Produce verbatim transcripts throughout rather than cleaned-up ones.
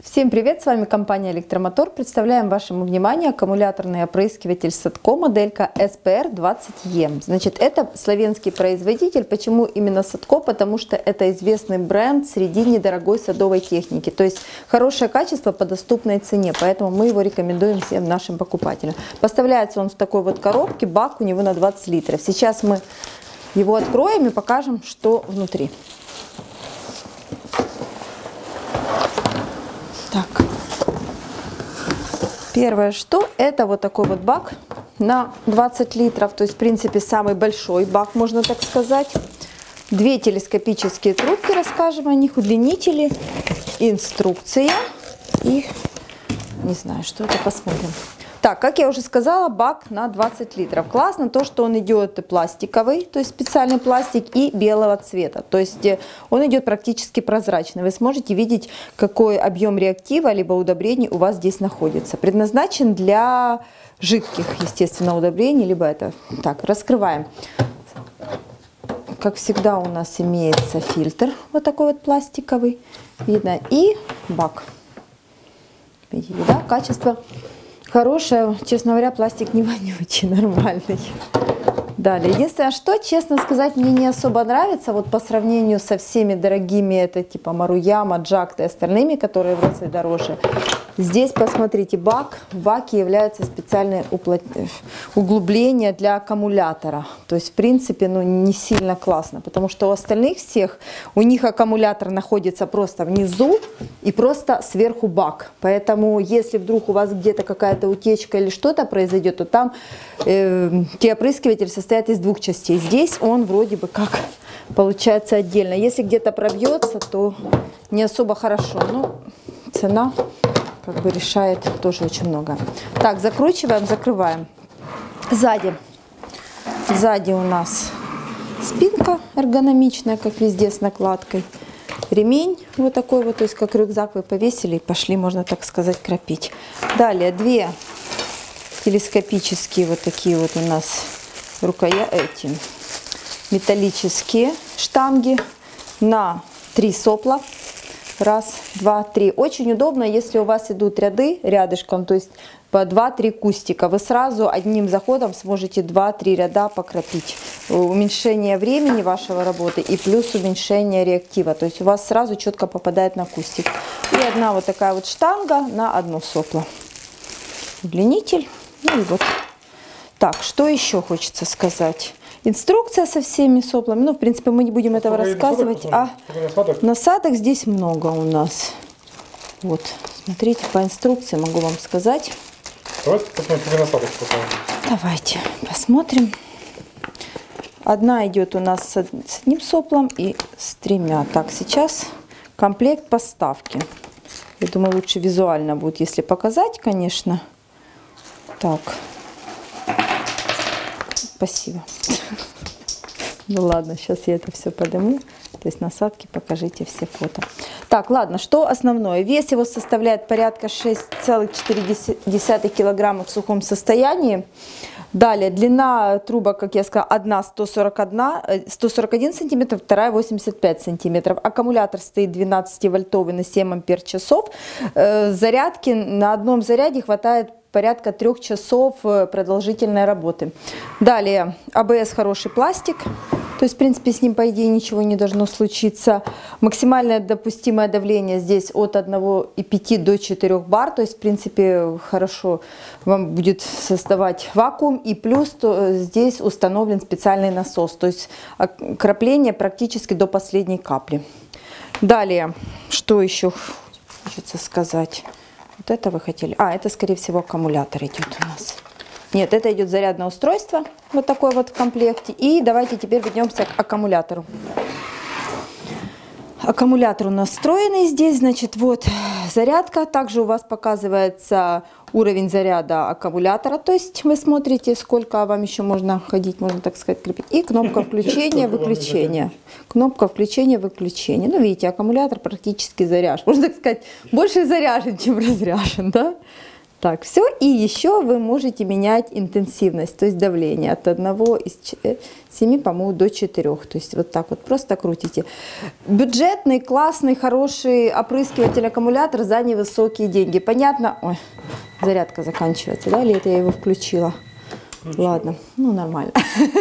Всем привет! С вами компания Электромотор. Представляем вашему вниманию аккумуляторный опрыскиватель Садко, моделька эс пэ эр двадцать е. Значит, это словенский производитель. Почему именно Садко? Потому что это известный бренд среди недорогой садовой техники. То есть хорошее качество по доступной цене. Поэтому мы его рекомендуем всем нашим покупателям. Поставляется он в такой вот коробке. Бак у него на двадцать литров. Сейчас мы его откроем и покажем, что внутри. Так, первое что, это вот такой вот бак на двадцать литров, то есть в принципе самый большой бак, можно так сказать. Две телескопические трубки, расскажем о них, удлинители, инструкция и не знаю, что это, посмотрим. Так, как я уже сказала, бак на двадцать литров. Классно то, что он идет пластиковый, то есть специальный пластик, и белого цвета. То есть он идет практически прозрачный. Вы сможете видеть, какой объем реактива, либо удобрений у вас здесь находится. Предназначен для жидких, естественно, удобрений, либо это. Так, раскрываем. Как всегда у нас имеется фильтр, вот такой вот пластиковый, видно, и бак. Видите, да, качество... Хорошая, честно говоря, пластик не вонючий, нормальный. Далее, единственное, что, честно сказать, мне не особо нравится, вот по сравнению со всеми дорогими, это типа Маруяма, Джакта и остальными, которые в разы дороже. Здесь, посмотрите, бак, в баке является специальное углубление для аккумулятора. То есть, в принципе, ну, не сильно классно, потому что у остальных всех, у них аккумулятор находится просто внизу и просто сверху бак. Поэтому, если вдруг у вас где-то какая-то утечка или что-то произойдет, то там э, теопрыскиватель состоит из двух частей. Здесь он вроде бы как получается отдельно. Если где-то пробьется, то не особо хорошо. Ну, цена... как бы решает тоже очень много. Так, закручиваем, закрываем. Сзади. Сзади у нас спинка эргономичная, как везде, с накладкой. Ремень вот такой вот, то есть как рюкзак вы повесили и пошли, можно так сказать, крапить. Далее две телескопические вот такие вот у нас рукоя, эти металлические штанги на три сопла. Раз, два, три. Очень удобно, если у вас идут ряды рядышком, то есть по два-три кустика. Вы сразу одним заходом сможете два-три ряда покропить. Уменьшение времени вашего работы и плюс уменьшение реактива. То есть у вас сразу четко попадает на кустик. И одна вот такая вот штанга на одно сопло. Удлинитель. Ну и вот. Так, что еще хочется сказать? Инструкция со всеми соплами. Ну, в принципе, мы не будем этого рассказывать. А насадок здесь много у нас. Вот, смотрите, по инструкции могу вам сказать. Давайте посмотрим насадок. Давайте посмотрим. Одна идет у нас с одним соплом и с тремя. Так, сейчас комплект поставки. Я думаю, лучше визуально будет, если показать, конечно. Так. Спасибо. Ну ладно, сейчас я это все подниму. То есть насадки покажите все фото. Так, ладно, что основное? Вес его составляет порядка шесть целых четыре десятых килограмма в сухом состоянии. Далее, длина трубок, как я сказала, одна сто сорок один сантиметр, вторая восемьдесят пять сантиметров. Аккумулятор стоит двенадцативольтовый на семь ампер-часов. Зарядки на одном заряде хватает порядка трех часов продолжительной работы. Далее, а бэ эс хороший пластик, то есть в принципе с ним по идее ничего не должно случиться. Максимальное допустимое давление здесь от одного и пяти до четырёх бар, то есть в принципе хорошо вам будет создавать вакуум. И плюс то здесь установлен специальный насос, то есть крапление практически до последней капли. Далее, что еще хочется сказать? Вот это вы хотели. А, это, скорее всего, аккумулятор идет у нас. Нет, это идет зарядное устройство. Вот такое вот в комплекте. И давайте теперь вернемся к аккумулятору. Аккумулятор у нас встроенный здесь. Значит, вот зарядка. Также у вас показывается уровень заряда аккумулятора. То есть вы смотрите, сколько вам еще можно ходить, можно так сказать, крепить. И кнопка включения-выключения. Кнопка включения-выключения. Ну, видите, аккумулятор практически заряжен. Можно так сказать, больше заряжен, чем разряжен, да? Так, все. И еще вы можете менять интенсивность, то есть давление от одного из семи, по-моему, до четырёх. То есть вот так вот просто крутите. Бюджетный, классный, хороший опрыскиватель-аккумулятор за невысокие деньги. Понятно? Ой, зарядка заканчивается, да? Или это я его включила? Включила. Ладно, ну нормально.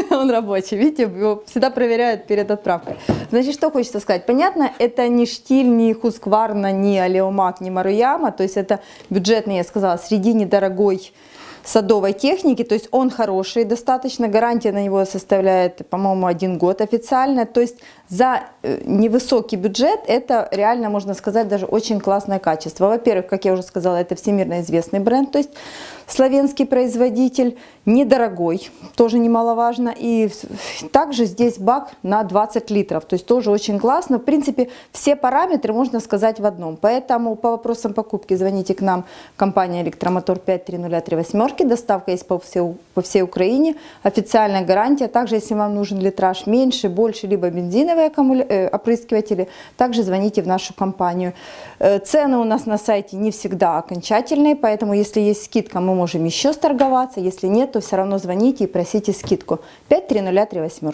Он рабочий, видите, его всегда проверяют перед отправкой. Значит, что хочется сказать. Понятно, это не Штиль, не Хускварна, не Алиомак, не Маруяма. То есть это бюджетный, я сказала, среди недорогой садовой техники. То есть он хороший достаточно. Гарантия на него составляет, по-моему, один год официально. То есть за невысокий бюджет это реально, можно сказать, даже очень классное качество. Во-первых, как я уже сказала, это всемирно известный бренд. То есть славянский производитель, недорогой, тоже немаловажно. И также здесь бак на двадцать литров, то есть тоже очень классно. В принципе, все параметры можно сказать в одном. Поэтому по вопросам покупки звоните к нам, компания «Электромотор», пять три ноль три восемь. Доставка есть по всей, по всей Украине, официальная гарантия. Также, если вам нужен литраж меньше, больше, либо бензиновые аккумуля... э, опрыскиватели, также звоните в нашу компанию. Э, цены у нас на сайте не всегда окончательные, поэтому если есть скидка, мы можем еще сторговаться, если нет, то все равно звоните и просите скидку. пять три ноль три восемь.